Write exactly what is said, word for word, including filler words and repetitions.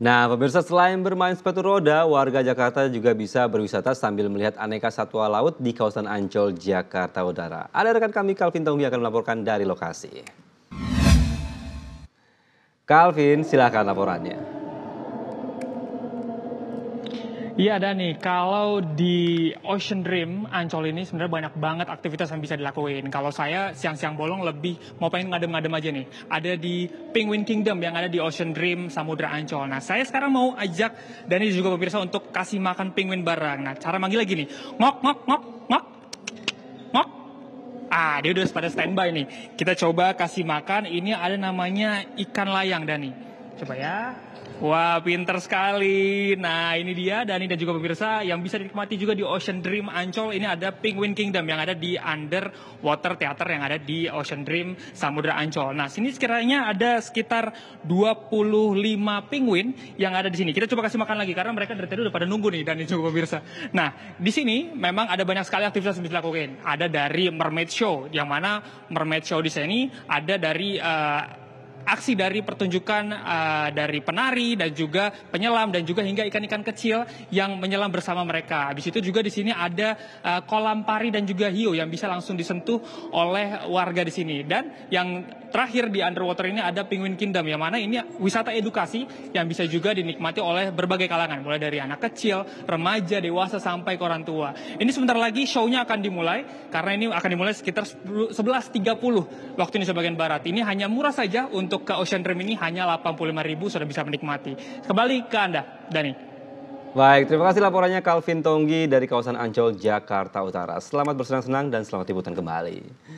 Nah, pemirsa, selain bermain sepatu roda, warga Jakarta juga bisa berwisata sambil melihat aneka satwa laut di kawasan Ancol, Jakarta Utara. Ada rekan kami, Calvin Tunggi, akan melaporkan dari lokasi. Calvin, silakan laporannya. Iya, Dani, kalau di Ocean Dream Ancol ini sebenarnya banyak banget aktivitas yang bisa dilakuin. Kalau saya siang-siang bolong lebih mau pengen ngadem-ngadem aja nih. Ada di Penguin Kingdom yang ada di Ocean Dream Samudera Ancol. Nah, saya sekarang mau ajak Dani juga pemirsa untuk kasih makan penguin bareng. Nah, cara manggilnya gini. Ngok, ngok, ngok, ngok, ngok. Ah, dia udah pada standby nih. Kita coba kasih makan. Ini ada namanya ikan layang, Dani. Coba ya. Wah, pinter sekali. Nah, ini dia Dani dan juga pemirsa yang bisa dinikmati juga di Ocean Dream Ancol. Ini ada Penguin Kingdom yang ada di Underwater Theater yang ada di Ocean Dream Samudera Ancol. Nah, sini sekiranya ada sekitar dua puluh lima penguin yang ada di sini. Kita coba kasih makan lagi karena mereka dari tadi udah pada nunggu nih, Dani dan juga pemirsa. Nah, di sini memang ada banyak sekali aktivitas yang dilakukan. Ada dari Mermaid Show, yang mana Mermaid Show di sini ada dari Uh, aksi dari pertunjukan uh, dari penari dan juga penyelam dan juga hingga ikan-ikan kecil yang menyelam bersama mereka. Habis itu juga di sini ada uh, kolam pari dan juga hiu yang bisa langsung disentuh oleh warga di sini. Dan yang terakhir di Underwater ini ada Penguin Kingdom yang mana ini wisata edukasi yang bisa juga dinikmati oleh berbagai kalangan, mulai dari anak kecil, remaja, dewasa sampai ke orang tua. Ini sebentar lagi show-nya akan dimulai karena ini akan dimulai sekitar sebelas tiga puluh waktu Indonesia bagian barat. Ini hanya murah saja untuk Untuk ke Ocean Dream ini hanya delapan puluh lima ribu rupiah sudah bisa menikmati. Kembali ke Anda, Dani. Baik, terima kasih laporannya Calvin Tunggi dari kawasan Ancol, Jakarta Utara. Selamat bersenang-senang dan selamat liburan kembali.